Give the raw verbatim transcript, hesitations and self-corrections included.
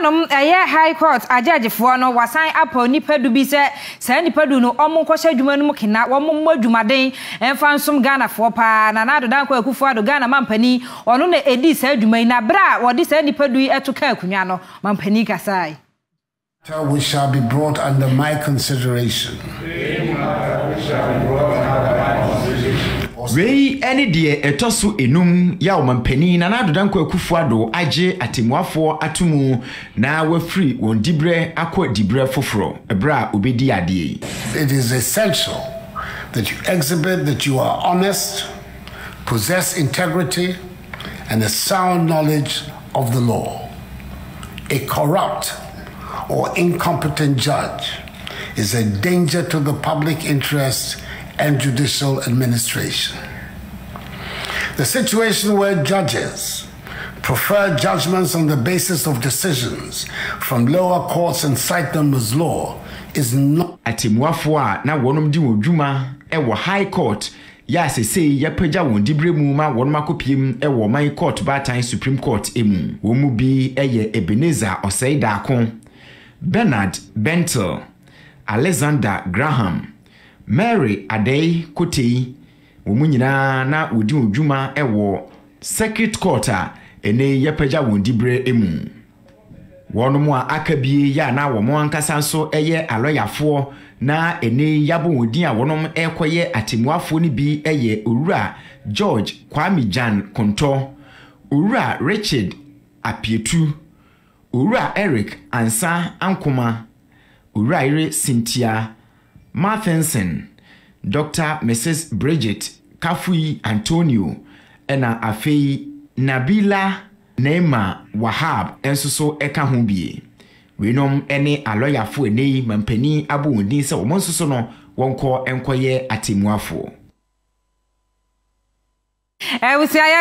Anum eye high court ajaji fuano wasan apo nipa du bi se se nipa du no omo kwahye dwuma no mkena omo mmadwumaden emfa nsom Ghana fo pa na na do dan kwa kufu ado Ghana mampani ono na edi se dwuma na bra wodi se nipa du etoka akunwa no mampani kasai. We shall be brought under my consideration. Wei any dear etosu enum ya omampeni na na adodan kwa kufuado aje atemwafo atumu na we free won dibre akwa dibre foforo ebra obedi ade. It is essential that you exhibit that you are honest, possess integrity and a sound knowledge of the law. A corrupt or incompetent judge is a danger to the public interest and judicial administration. The situation where judges prefer judgments on the basis of decisions from lower courts and cite them as law is not. Atimwafwa na wonomdi wodwuma ewo high court ya sesei ya pagya wondibre mu ma wonomakopiem ewo my court batan supreme court emu womu bi eye Ebenezer Osaide Akon, Bernard Bento, Alexander Graham, Mary Adekuti, Umunyina na udi ujuma ewo circuit court ene yepeja wondibre emu. Wonomwa akabi ya na womo ankasa so eye aloyafo na ene yabo odi a wonom ekoye atemwafo ni bi eye Owura George Kwamijan Konto, Owura Richard Apietu, Owura Eric Ansa Ankuma, Owura Cynthia Marthenson, Doctor Missus Bridget, Kafui Antonio, ena afei Nabila Neema Wahab enso so eka ho bie. Wenom ene aloyafo enei mampani abu undin se omo nso so no wonko enkoye atemuafo. Eh we say